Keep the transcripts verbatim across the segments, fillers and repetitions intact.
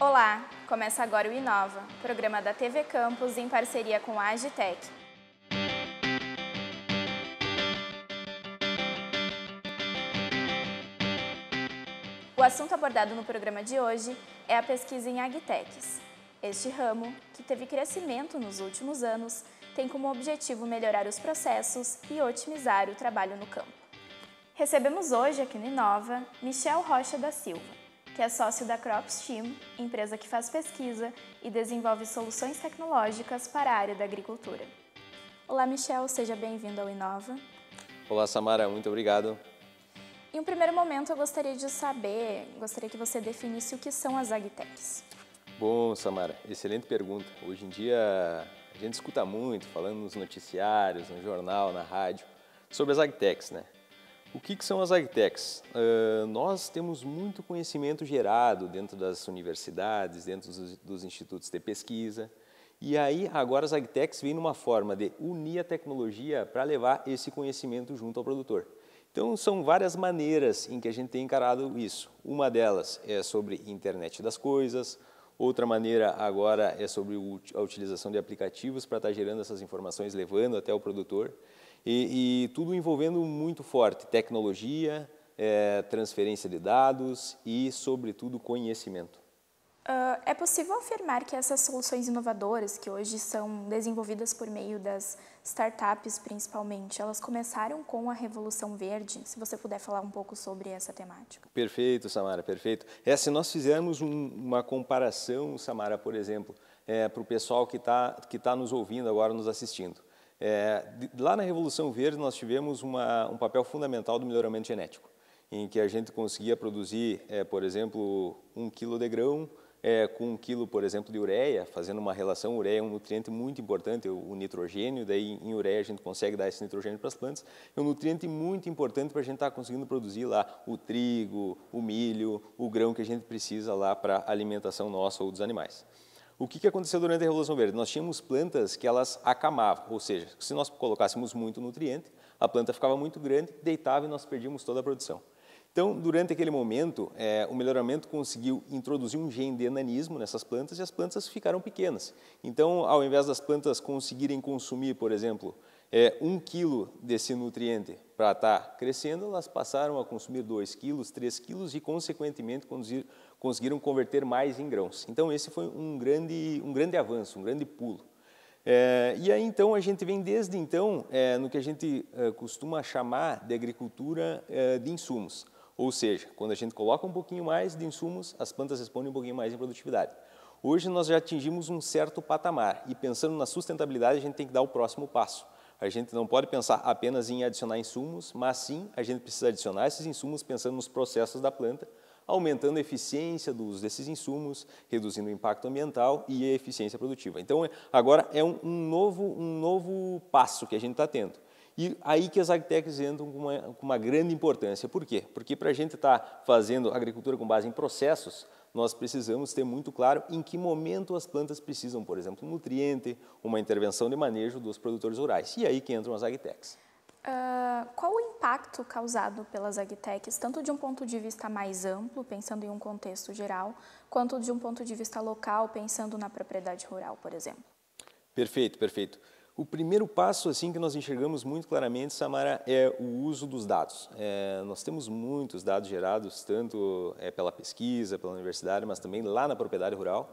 Olá, começa agora o Inova, programa da T V Campus em parceria com a Agittec. O assunto abordado no programa de hoje é a pesquisa em AgTechs. Este ramo, que teve crescimento nos últimos anos, tem como objetivo melhorar os processos e otimizar o trabalho no campo. Recebemos hoje aqui no Inova Michel Rocha da Silva, que é sócio da Cropsteam, empresa que faz pesquisa e desenvolve soluções tecnológicas para a área da agricultura. Olá, Michel, seja bem-vindo ao Inova. Olá, Samara, muito obrigado. Em um primeiro momento, eu gostaria de saber, gostaria que você definisse o que são as AgTechs. Bom, Samara, excelente pergunta. Hoje em dia, a gente escuta muito, falando nos noticiários, no jornal, na rádio, sobre as AgTechs, né? O que, que são as AgTechs? Uh, nós temos muito conhecimento gerado dentro das universidades, dentro dos, dos institutos de pesquisa. E aí, agora as AgTechs vêm numa forma de unir a tecnologia para levar esse conhecimento junto ao produtor. Então, são várias maneiras em que a gente tem encarado isso. Uma delas é sobre internet das coisas, outra maneira agora é sobre a utilização de aplicativos para estar gerando essas informações, levando até o produtor. E, e tudo envolvendo muito forte tecnologia, é, transferência de dados e, sobretudo, conhecimento. Uh, é possível afirmar que essas soluções inovadoras que hoje são desenvolvidas por meio das startups, principalmente, elas começaram com a Revolução Verde? Se você puder falar um pouco sobre essa temática. Perfeito, Samara, perfeito. É, se nós fizermos um, uma comparação, Samara, por exemplo, é, para o pessoal que está que tá nos ouvindo agora, nos assistindo. É, lá na Revolução Verde nós tivemos uma, um papel fundamental do melhoramento genético, em que a gente conseguia produzir, é, por exemplo, um quilo de grão é, com um quilo, por exemplo, de ureia, fazendo uma relação. Ureia é um nutriente muito importante, o, o nitrogênio, daí em ureia a gente consegue dar esse nitrogênio para as plantas, é um nutriente muito importante para a gente estar tá conseguindo produzir lá o trigo, o milho, o grão que a gente precisa lá para a alimentação nossa ou dos animais. O que aconteceu durante a Revolução Verde? Nós tínhamos plantas que elas acamavam, ou seja, se nós colocássemos muito nutriente, a planta ficava muito grande, deitava e nós perdíamos toda a produção. Então, durante aquele momento, é, o melhoramento conseguiu introduzir um gene de enanismo nessas plantas e as plantas ficaram pequenas. Então, ao invés das plantas conseguirem consumir, por exemplo, é, um quilo desse nutriente para estar tá crescendo, elas passaram a consumir dois quilos, três quilos e, consequentemente, conduzir conseguiram converter mais em grãos. Então, esse foi um grande, um grande avanço, um grande pulo. É, e aí, então, a gente vem desde então é, no que a gente é, costuma chamar de agricultura é, de insumos. Ou seja, quando a gente coloca um pouquinho mais de insumos, as plantas respondem um pouquinho mais em produtividade. Hoje, nós já atingimos um certo patamar e, pensando na sustentabilidade, a gente tem que dar o próximo passo. A gente não pode pensar apenas em adicionar insumos, mas sim a gente precisa adicionar esses insumos pensando nos processos da planta, aumentando a eficiência do uso desses insumos, reduzindo o impacto ambiental e a eficiência produtiva. Então, agora é um, um, novo, um novo passo que a gente está tendo. E aí que as AgTechs entram com uma, com uma grande importância. Por quê? Porque para a gente estar tá fazendo agricultura com base em processos, nós precisamos ter muito claro em que momento as plantas precisam, por exemplo, um nutriente, uma intervenção de manejo dos produtores rurais. E aí que entram as AgTechs. Uh, qual o impacto causado pelas AgTechs, tanto de um ponto de vista mais amplo, pensando em um contexto geral, quanto de um ponto de vista local, pensando na propriedade rural, por exemplo? Perfeito, perfeito. O primeiro passo assim que nós enxergamos muito claramente, Samara, é o uso dos dados. É, nós temos muitos dados gerados, tanto é, pela pesquisa, pela universidade, mas também lá na propriedade rural.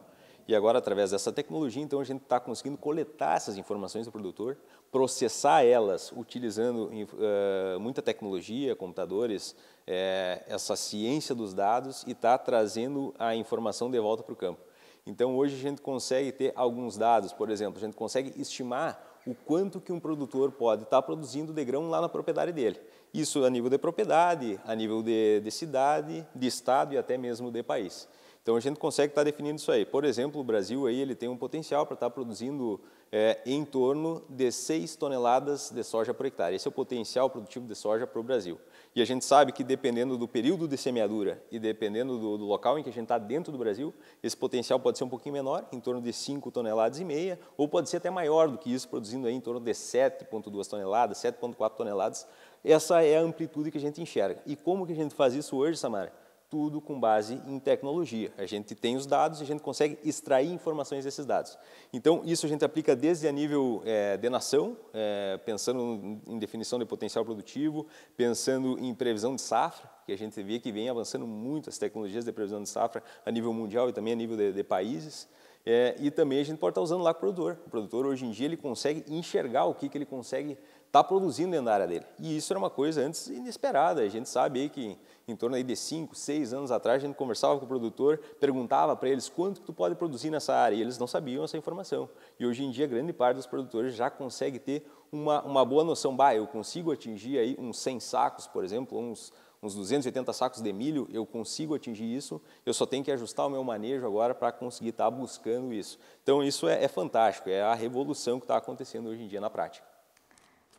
E agora, através dessa tecnologia, então, a gente está conseguindo coletar essas informações do produtor, processar elas utilizando uh, muita tecnologia, computadores, é, essa ciência dos dados e está trazendo a informação de volta para o campo. Então, hoje a gente consegue ter alguns dados, por exemplo, a gente consegue estimar o quanto que um produtor pode estar produzindo de grão lá na propriedade dele. Isso a nível de propriedade, a nível de, de cidade, de estado e até mesmo de país. Então, a gente consegue estar definindo isso aí. Por exemplo, o Brasil aí, ele tem um potencial para estar produzindo é, em torno de seis toneladas de soja por hectare. Esse é o potencial produtivo de soja para o Brasil. E a gente sabe que, dependendo do período de semeadura e dependendo do, do local em que a gente está dentro do Brasil, esse potencial pode ser um pouquinho menor, em torno de cinco toneladas e meia, ou pode ser até maior do que isso, produzindo aí em torno de sete vírgula dois toneladas, sete vírgula quatro toneladas. Essa é a amplitude que a gente enxerga. E como que a gente faz isso hoje, Samara? tudo com base em tecnologia. A gente tem os dados e a gente consegue extrair informações desses dados. Então, isso a gente aplica desde a nível é, de nação, é, pensando em definição de potencial produtivo, pensando em previsão de safra, que a gente vê que vem avançando muito as tecnologias de previsão de safra a nível mundial e também a nível de, de países. É, e também a gente pode estar usando lá o produtor. O produtor, hoje em dia, ele consegue enxergar o que, que ele consegue está produzindo dentro da área dele. E isso era uma coisa antes inesperada. A gente sabe aí que em torno aí de cinco, seis anos atrás, a gente conversava com o produtor, perguntava para eles quanto que tu pode produzir nessa área, e eles não sabiam essa informação. E hoje em dia, grande parte dos produtores já consegue ter uma, uma boa noção. Bah, eu consigo atingir aí uns cem sacos, por exemplo, uns, uns duzentos e oitenta sacos de milho, eu consigo atingir isso, eu só tenho que ajustar o meu manejo agora para conseguir estar buscando isso. Então, isso é, é fantástico, é a revolução que está acontecendo hoje em dia na prática.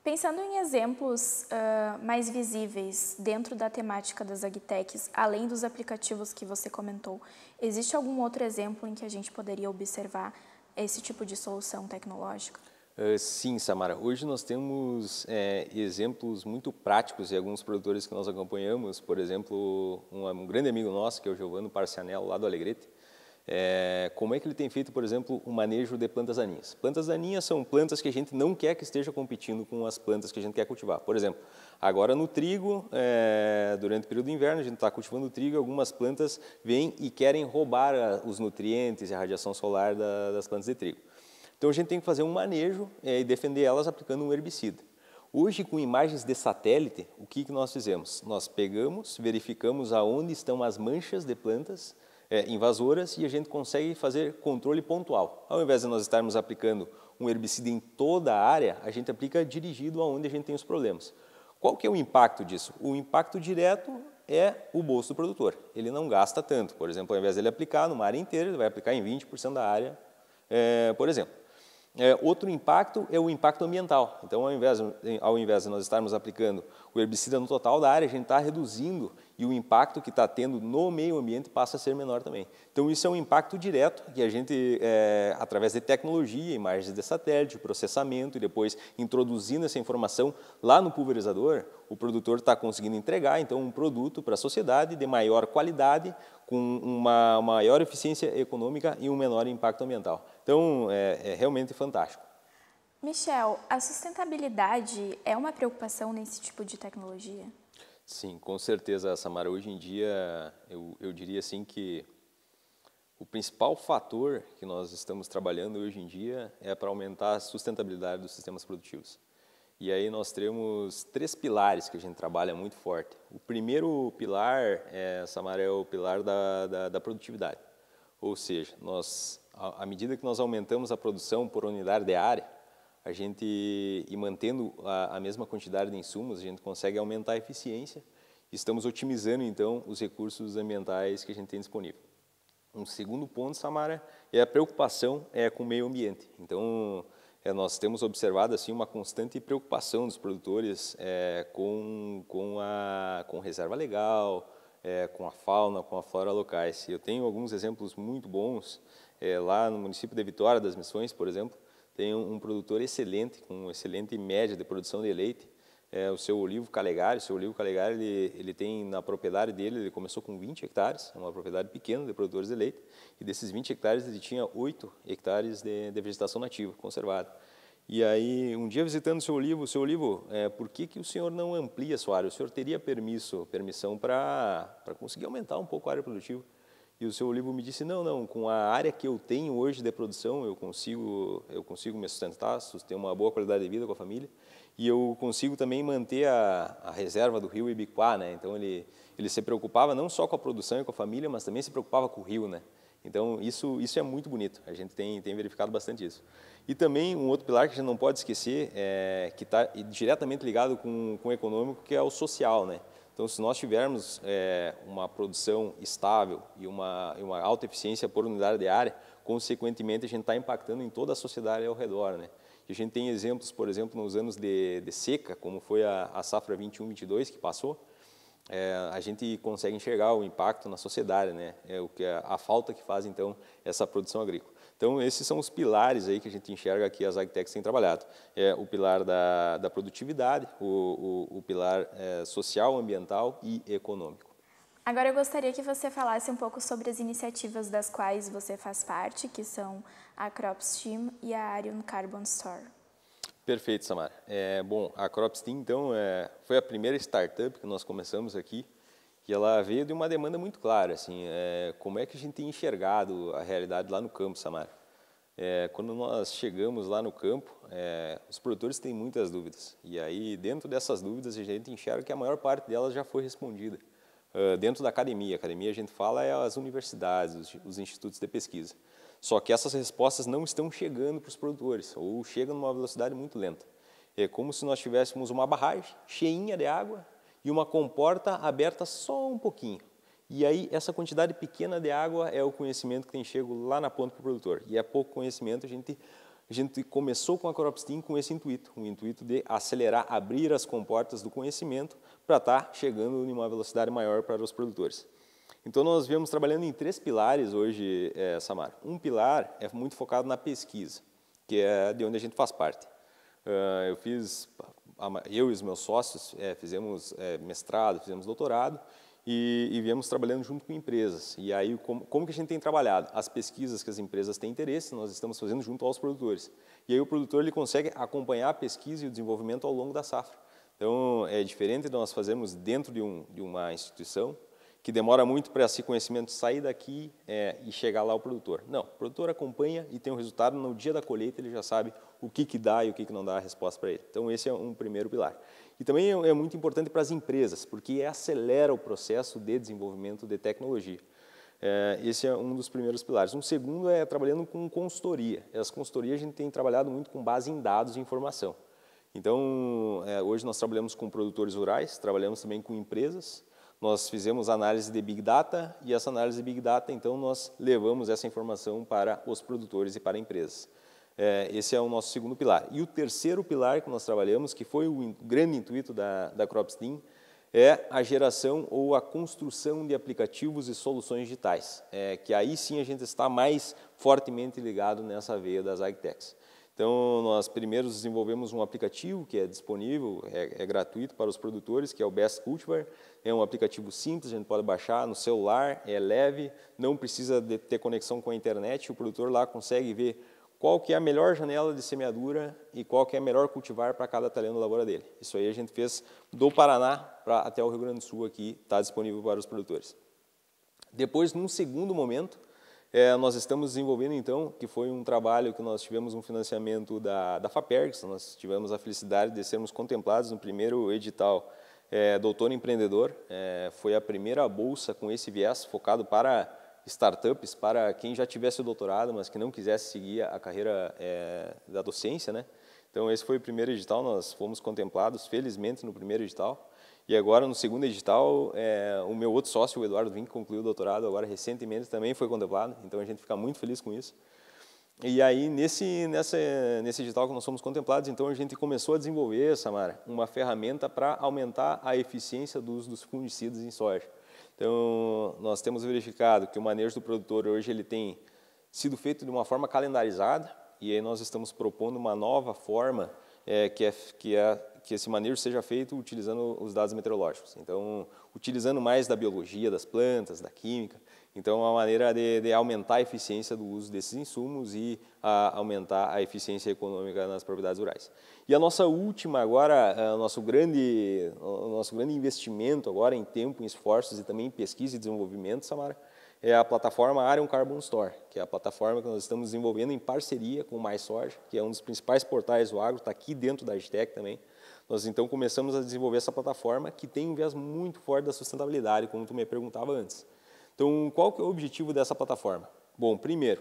Pensando em exemplos uh, mais visíveis dentro da temática das AgTechs, além dos aplicativos que você comentou, existe algum outro exemplo em que a gente poderia observar esse tipo de solução tecnológica? Uh, sim, Samara. Hoje nós temos é, exemplos muito práticos de alguns produtores que nós acompanhamos. Por exemplo, um, um grande amigo nosso, que é o Giovanni Parcianel, lá do Alegrete. É, como é que ele tem feito, por exemplo, o manejo de plantas daninhas? Plantas daninhas são plantas que a gente não quer que esteja competindo com as plantas que a gente quer cultivar. Por exemplo, agora no trigo, é, durante o período do inverno, a gente está cultivando trigo, algumas plantas vêm e querem roubar a, os nutrientes e a radiação solar da, das plantas de trigo. Então, a gente tem que fazer um manejo é, e defender elas aplicando um herbicida. Hoje, com imagens de satélite, o que, que nós fizemos? Nós pegamos, verificamos aonde estão as manchas de plantas, É, invasoras, e a gente consegue fazer controle pontual. Ao invés de nós estarmos aplicando um herbicida em toda a área, a gente aplica dirigido aonde a gente tem os problemas. Qual que é o impacto disso? O impacto direto é o bolso do produtor. Ele não gasta tanto. Por exemplo, ao invés de ele aplicar numa área inteira, ele vai aplicar em vinte por cento da área, é, por exemplo. É, outro impacto é o impacto ambiental. Então, ao invés, ao invés de nós estarmos aplicando o herbicida no total da área, a gente está reduzindo, e o impacto que está tendo no meio ambiente passa a ser menor também. Então, isso é um impacto direto que a gente, é, através de tecnologia, imagens de satélite, processamento, e depois introduzindo essa informação lá no pulverizador, o produtor está conseguindo entregar, então, um produto para a sociedade de maior qualidade, com uma maior eficiência econômica e um menor impacto ambiental. Então, é, é realmente fantástico. Michel, a sustentabilidade é uma preocupação nesse tipo de tecnologia? Sim, com certeza, Samara. Hoje em dia, eu, eu diria assim que o principal fator que nós estamos trabalhando hoje em dia é para aumentar a sustentabilidade dos sistemas produtivos. E aí nós temos três pilares que a gente trabalha muito forte. O primeiro pilar, é, Samara, é o pilar da, da, da produtividade. Ou seja, nós, à medida que nós aumentamos a produção por unidade de área, a gente, e mantendo a, a mesma quantidade de insumos, a gente consegue aumentar a eficiência. Estamos otimizando, então, os recursos ambientais que a gente tem disponível. Um segundo ponto, Samara, é a preocupação é, com o meio ambiente. Então, É, nós temos observado assim uma constante preocupação dos produtores é, com com a com reserva legal, é, com a fauna, com a flora locais. Eu tenho alguns exemplos muito bons é, lá no município de Vitória das Missões, por exemplo, tem um, um produtor excelente, com uma excelente média de produção de leite, é, o seu Olivo Calegari. O seu Olivo Calegari, ele, ele tem na propriedade dele, ele começou com vinte hectares, é uma propriedade pequena de produtores de leite, e desses vinte hectares ele tinha oito hectares de, de vegetação nativa, conservada. E aí, um dia visitando o seu Olivo, o seu Olivo, é, por que, que o senhor não amplia a sua área? O senhor teria permisso, permissão para para conseguir aumentar um pouco a área produtiva? E o seu Olivo me disse, não, não, com a área que eu tenho hoje de produção, eu consigo, eu consigo me sustentar, ter uma boa qualidade de vida com a família, e eu consigo também manter a, a reserva do rio Ibiquá, né? Então, ele, ele se preocupava não só com a produção e com a família, mas também se preocupava com o rio, né? Então, isso, isso é muito bonito. A gente tem, tem verificado bastante isso. E também, um outro pilar que a gente não pode esquecer, é, que está diretamente ligado com, com o econômico, que é o social, né? Então, se nós tivermos é, uma produção estável e uma, uma alta eficiência por unidade de área, consequentemente, a gente está impactando em toda a sociedade ao redor, né? A gente tem exemplos, por exemplo, nos anos de, de seca, como foi a, a safra vinte e um, vinte e dois que passou, é, a gente consegue enxergar o impacto na sociedade, né? É o que a, a falta que faz, então, essa produção agrícola. Então, esses são os pilares aí que a gente enxerga que as AgTechs têm trabalhado. É o pilar da, da produtividade, o, o, o pilar é, social, ambiental e econômico. Agora eu gostaria que você falasse um pouco sobre as iniciativas das quais você faz parte, que são a Cropsteam e a Aríon Carbon Store. Perfeito, Samara. É, bom, a Cropsteam, então, é, foi a primeira startup que nós começamos aqui, e ela veio de uma demanda muito clara, assim, é, como é que a gente tem enxergado a realidade lá no campo, Samara? É, quando nós chegamos lá no campo, é, os produtores têm muitas dúvidas, e aí dentro dessas dúvidas a gente enxerga que a maior parte delas já foi respondida. Uh, dentro da academia, a academia a gente fala é as universidades, os, os institutos de pesquisa. Só que essas respostas não estão chegando para os produtores, ou chegam numa velocidade muito lenta. É como se nós tivéssemos uma barragem cheinha de água e uma comporta aberta só um pouquinho. E aí essa quantidade pequena de água é o conhecimento que tem chego lá na ponta para o produtor. E é pouco conhecimento, a gente, a gente começou com a Cropsteam com esse intuito, o intuito de acelerar, abrir as comportas do conhecimento para estar chegando em uma velocidade maior para os produtores. Então, nós viemos trabalhando em três pilares hoje, é, Samara. Um pilar é muito focado na pesquisa, que é de onde a gente faz parte. Uh, eu fiz, eu e os meus sócios é, fizemos é, mestrado, fizemos doutorado e, e viemos trabalhando junto com empresas. E aí, como, como que a gente tem trabalhado? As pesquisas que as empresas têm interesse, nós estamos fazendo junto aos produtores. E aí, o produtor ele consegue acompanhar a pesquisa e o desenvolvimento ao longo da safra. Então, é diferente de nós fazermos dentro de, um, de uma instituição que demora muito para esse conhecimento sair daqui é, e chegar lá ao produtor. Não, o produtor acompanha e tem um resultado no dia da colheita, ele já sabe o que, que dá e o que, que não dá a resposta para ele. Então, esse é um primeiro pilar. E também é, é muito importante para as empresas, porque acelera o processo de desenvolvimento de tecnologia. É, esse é um dos primeiros pilares. Um segundo é trabalhando com consultoria. As consultorias a gente tem trabalhado muito com base em dados e informação. Então, hoje nós trabalhamos com produtores rurais, trabalhamos também com empresas, nós fizemos análise de Big Data e essa análise de Big Data, então, nós levamos essa informação para os produtores e para empresas. Esse é o nosso segundo pilar. E o terceiro pilar que nós trabalhamos, que foi o grande intuito da, da Cropsteam, é a geração ou a construção de aplicativos e soluções digitais, é, que aí sim a gente está mais fortemente ligado nessa veia das AgTechs. Então, nós primeiros desenvolvemos um aplicativo que é disponível, é, é gratuito para os produtores, que é o Best Cultivar. É um aplicativo simples, a gente pode baixar no celular, é leve, não precisa de ter conexão com a internet. O produtor lá consegue ver qual que é a melhor janela de semeadura e qual que é a melhor cultivar para cada talhão da lavoura dele. Isso aí a gente fez do Paraná pra, até o Rio Grande do Sul aqui, está disponível para os produtores. Depois, num segundo momento, É, nós estamos desenvolvendo, então, que foi um trabalho que nós tivemos um financiamento da, da Faperg, nós tivemos a felicidade de sermos contemplados no primeiro edital é, Doutor Empreendedor, é, foi a primeira bolsa com esse viés focado para startups, para quem já tivesse o doutorado, mas que não quisesse seguir a carreira é, da docência, né? Então, esse foi o primeiro edital, nós fomos contemplados, felizmente, no primeiro edital. E agora, no segundo edital, é, o meu outro sócio, o Eduardo Vink, concluiu o doutorado, agora recentemente também foi contemplado, então a gente fica muito feliz com isso. E aí, nesse, nessa, nesse edital que nós somos contemplados, então a gente começou a desenvolver, Samara, uma ferramenta para aumentar a eficiência do uso dos fungicidas em soja. Então, nós temos verificado que o manejo do produtor hoje ele tem sido feito de uma forma calendarizada, e aí nós estamos propondo uma nova forma é, que é... Que é que esse manejo seja feito utilizando os dados meteorológicos. Então, utilizando mais da biologia, das plantas, da química. Então, é uma maneira de, de aumentar a eficiência do uso desses insumos e a aumentar a eficiência econômica nas propriedades rurais. E a nossa última agora, o nosso grande, o nosso grande investimento agora em tempo, em esforços e também em pesquisa e desenvolvimento, Samara, é a plataforma Aríon Carbon Store, que é a plataforma que nós estamos desenvolvendo em parceria com o Mais Soja, que é um dos principais portais do agro, está aqui dentro da Agittec também. Nós, então, começamos a desenvolver essa plataforma que tem um viés muito forte da sustentabilidade, como tu me perguntava antes. Então, qual que é o objetivo dessa plataforma? Bom, primeiro,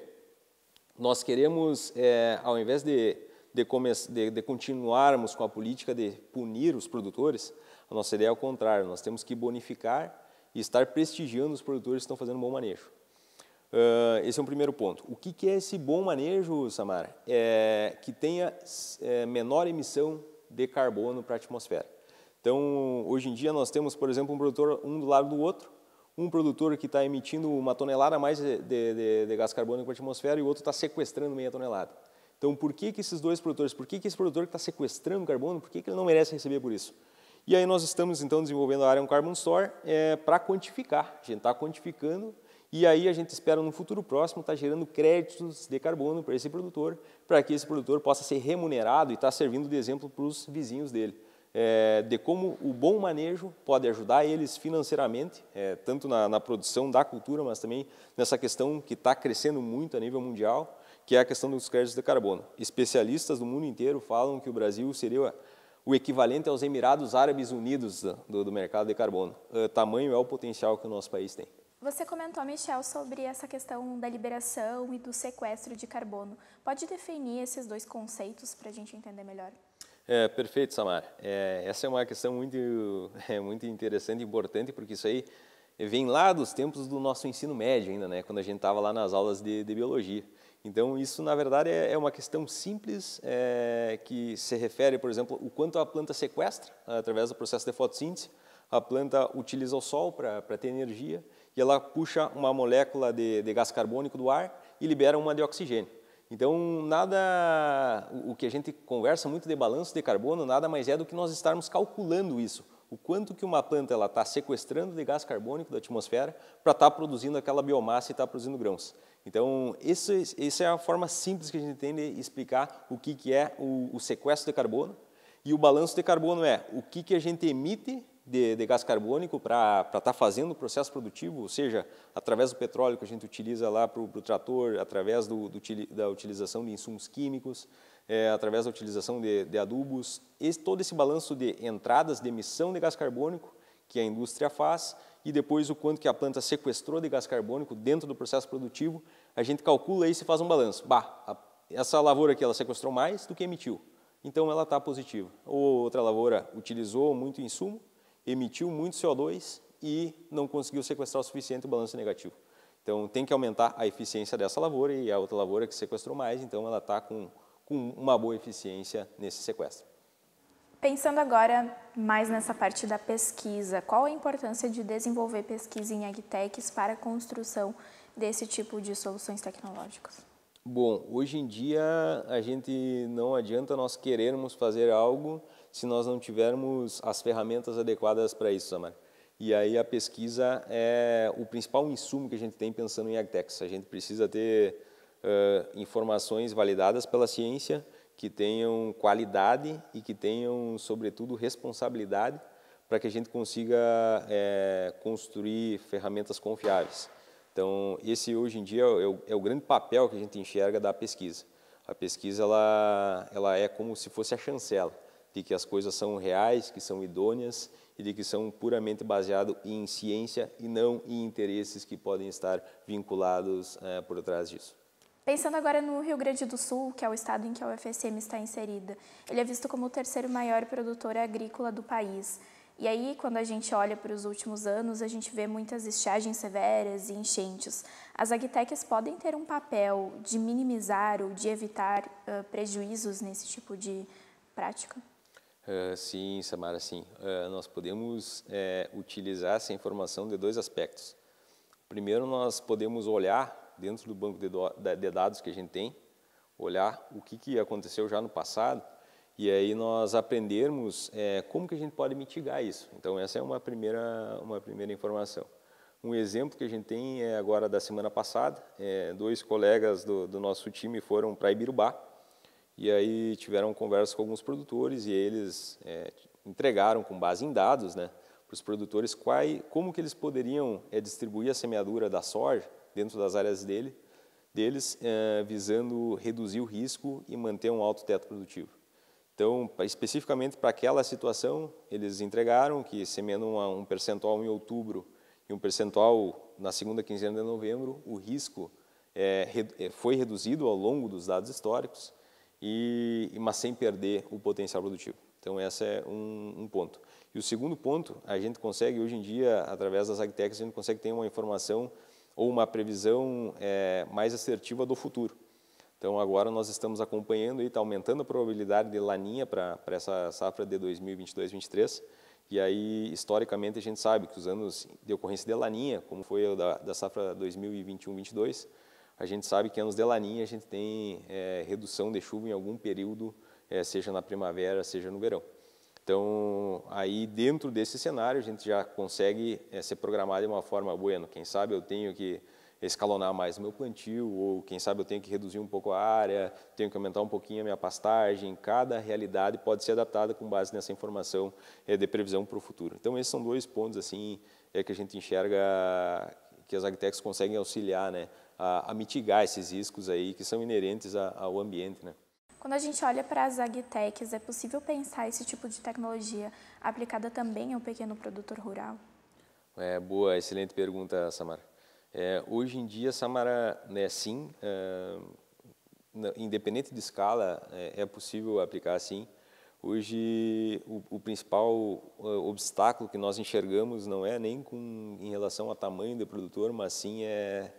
nós queremos, é, ao invés de, de, de, de continuarmos com a política de punir os produtores, a nossa ideia é o contrário, nós temos que bonificar e estar prestigiando os produtores que estão fazendo um bom manejo. Uh, esse é um primeiro ponto. O que, que é esse bom manejo, Samara? É que tenha é, menor emissão de carbono para a atmosfera. Então, hoje em dia nós temos, por exemplo, um produtor um do lado do outro, um produtor que está emitindo uma tonelada a mais de, de, de gás carbônico para a atmosfera e o outro está sequestrando meia tonelada. Então, por que que esses dois produtores, por que que esse produtor que está sequestrando carbono, por que que ele não merece receber por isso? E aí nós estamos, então, desenvolvendo a Aríon Carbon Store é, para quantificar. A gente está quantificando e aí a gente espera, no futuro próximo, estar tá gerando créditos de carbono para esse produtor, para que esse produtor possa ser remunerado e estar tá servindo de exemplo para os vizinhos dele. É, de como o bom manejo pode ajudar eles financeiramente, é, tanto na, na produção da cultura, mas também nessa questão que está crescendo muito a nível mundial, que é a questão dos créditos de carbono. Especialistas do mundo inteiro falam que o Brasil seria o equivalente aos Emirados Árabes Unidos do, do mercado de carbono. O tamanho é o potencial que o nosso país tem. Você comentou, Michel, sobre essa questão da liberação e do sequestro de carbono. Pode definir esses dois conceitos para a gente entender melhor? É, perfeito, Samar. É, essa é uma questão muito, é, muito interessante e importante, porque isso aí vem lá dos tempos do nosso ensino médio ainda, né? Quando a gente estava lá nas aulas de, de biologia. Então, isso, na verdade, é, é uma questão simples é, que se refere, por exemplo, o quanto a planta sequestra através do processo de fotossíntese. A planta utiliza o sol para ter energia e ela puxa uma molécula de, de gás carbônico do ar e libera uma de oxigênio. Então, nada, o que a gente conversa muito de balanço de carbono, nada mais é do que nós estarmos calculando isso. O quanto que uma planta ela está sequestrando de gás carbônico da atmosfera para estar tá produzindo aquela biomassa e estar tá produzindo grãos. Então, essa, essa é a forma simples que a gente tem de explicar o que, que é o, o sequestro de carbono. E o balanço de carbono é o que, que a gente emite de, de gás carbônico para estar tá fazendo o processo produtivo, ou seja, através do petróleo que a gente utiliza lá para o trator, através do, do, da utilização de insumos químicos, é, através da utilização de, de adubos, esse, todo esse balanço de entradas de emissão de gás carbônico que a indústria faz e depois o quanto que a planta sequestrou de gás carbônico dentro do processo produtivo, a gente calcula e se faz um balanço. Bah, a, essa lavoura aqui ela sequestrou mais do que emitiu, então ela está positiva. Ou outra lavoura utilizou muito insumo, emitiu muito C O dois e não conseguiu sequestrar o suficiente, o balanço é negativo. Então, tem que aumentar a eficiência dessa lavoura e a outra lavoura que sequestrou mais, então ela está com, com uma boa eficiência nesse sequestro. Pensando agora mais nessa parte da pesquisa, qual a importância de desenvolver pesquisa em AgTechs para a construção desse tipo de soluções tecnológicas? Bom, hoje em dia a gente não adianta nós querermos fazer algo se nós não tivermos as ferramentas adequadas para isso, Samar. E aí a pesquisa é o principal insumo que a gente tem pensando em AgTechs. A gente precisa ter uh, informações validadas pela ciência, que tenham qualidade e que tenham, sobretudo, responsabilidade para que a gente consiga é, construir ferramentas confiáveis. Então, esse hoje em dia é o, é o grande papel que a gente enxerga da pesquisa. A pesquisa ela, ela é como se fosse a chancela de que as coisas são reais, que são idôneas e de que são puramente baseado em ciência e não em interesses que podem estar vinculados é, por trás disso. Pensando agora no Rio Grande do Sul, que é o estado em que a U F S M está inserida, ele é visto como o terceiro maior produtor agrícola do país. E aí, quando a gente olha para os últimos anos, a gente vê muitas estiagens severas e enchentes. As AgTechs podem ter um papel de minimizar ou de evitar uh, prejuízos nesse tipo de prática? Uh, sim, Samara, sim. Uh, nós podemos uh, utilizar essa informação de dois aspectos. Primeiro, nós podemos olhar dentro do banco de, do, de dados que a gente tem, olhar o que, que aconteceu já no passado e aí nós aprendermos uh, como que a gente pode mitigar isso. Então, essa é uma primeira, uma primeira informação. Um exemplo que a gente tem é agora da semana passada, uh, dois colegas do, do nosso time foram para Ibirubá. E aí tiveram conversa com alguns produtores e eles é, entregaram, com base em dados, né, para os produtores quais, como que eles poderiam é, distribuir a semeadura da soja dentro das áreas dele, deles, é, visando reduzir o risco e manter um alto teto produtivo. Então, pra, especificamente para aquela situação, eles entregaram que semeando uma, um percentual em outubro e um percentual na segunda quinzena de novembro, o risco é, re, foi reduzido ao longo dos dados históricos, E, mas sem perder o potencial produtivo. Então, esse é um, um ponto. E o segundo ponto, a gente consegue, hoje em dia, através das AgTechs, a gente consegue ter uma informação ou uma previsão é, mais assertiva do futuro. Então, agora nós estamos acompanhando e está aumentando a probabilidade de La Nina para essa safra de dois mil e vinte e dois, vinte e três. E aí, historicamente, a gente sabe que os anos de ocorrência de La Nina, como foi o da, da safra dois mil e vinte e um, vinte e dois, a gente sabe que anos de La Nina a gente tem é, redução de chuva em algum período, é, seja na primavera, seja no verão. Então, aí dentro desse cenário, a gente já consegue é, ser programado de uma forma, bueno, quem sabe eu tenho que escalonar mais o meu plantio, ou quem sabe eu tenho que reduzir um pouco a área, tenho que aumentar um pouquinho a minha pastagem. Cada realidade pode ser adaptada com base nessa informação é, de previsão para o futuro. Então, esses são dois pontos assim é, que a gente enxerga que as AgTechs conseguem auxiliar, né, a, a mitigar esses riscos aí que são inerentes a, ao ambiente, né? Quando a gente olha para as AgTechs, é possível pensar esse tipo de tecnologia aplicada também ao pequeno produtor rural? É, boa, excelente pergunta, Samara. É, hoje em dia, Samara, né, sim, é, independente de escala, é, é possível aplicar sim. Hoje, o, o principal obstáculo que nós enxergamos não é nem com, em relação ao tamanho do produtor, mas sim é,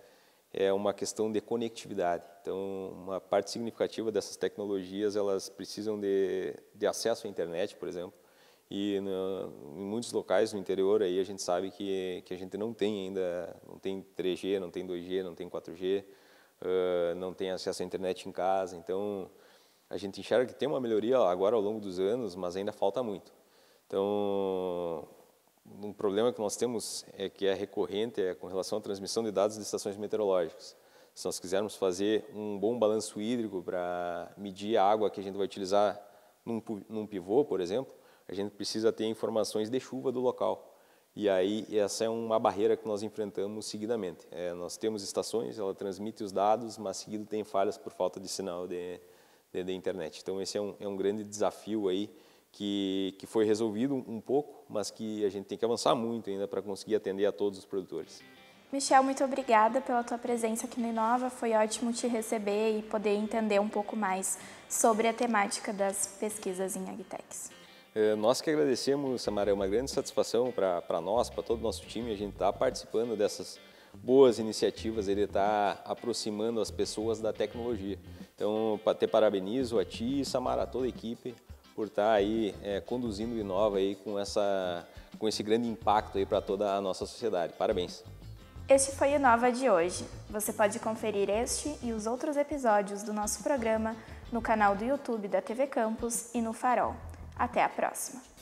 é uma questão de conectividade. Então, uma parte significativa dessas tecnologias, elas precisam de, de acesso à internet, por exemplo. E no, em muitos locais no interior aí a gente sabe que, que a gente não tem ainda, não tem três G, não tem dois G, não tem quatro G, uh, não tem acesso à internet em casa. Então, a gente enxerga que tem uma melhoria agora ao longo dos anos, mas ainda falta muito. Então, um problema que nós temos, é que é recorrente, é com relação à transmissão de dados de estações meteorológicas. Se nós quisermos fazer um bom balanço hídrico para medir a água que a gente vai utilizar num, num pivô, por exemplo, a gente precisa ter informações de chuva do local. E aí, essa é uma barreira que nós enfrentamos seguidamente. É, nós temos estações, ela transmite os dados, mas seguido tem falhas por falta de sinal de, de, de internet. Então, esse é um, é um grande desafio aí, que, que foi resolvido um pouco, mas que a gente tem que avançar muito ainda para conseguir atender a todos os produtores. Michel, muito obrigada pela tua presença aqui no Inova. Foi ótimo te receber e poder entender um pouco mais sobre a temática das pesquisas em AgTechs. Nós que agradecemos, Samara, é uma grande satisfação para nós, para todo o nosso time, a gente estar participando dessas boas iniciativas, ele está aproximando as pessoas da tecnologia. Então, te parabenizo a ti, Samara, a toda a equipe, por estar aí é, conduzindo o Inova aí com, essa, com esse grande impacto aí para toda a nossa sociedade. Parabéns! Este foi o Inova de hoje. Você pode conferir este e os outros episódios do nosso programa no canal do YouTube da T V Campus e no Farol. Até a próxima!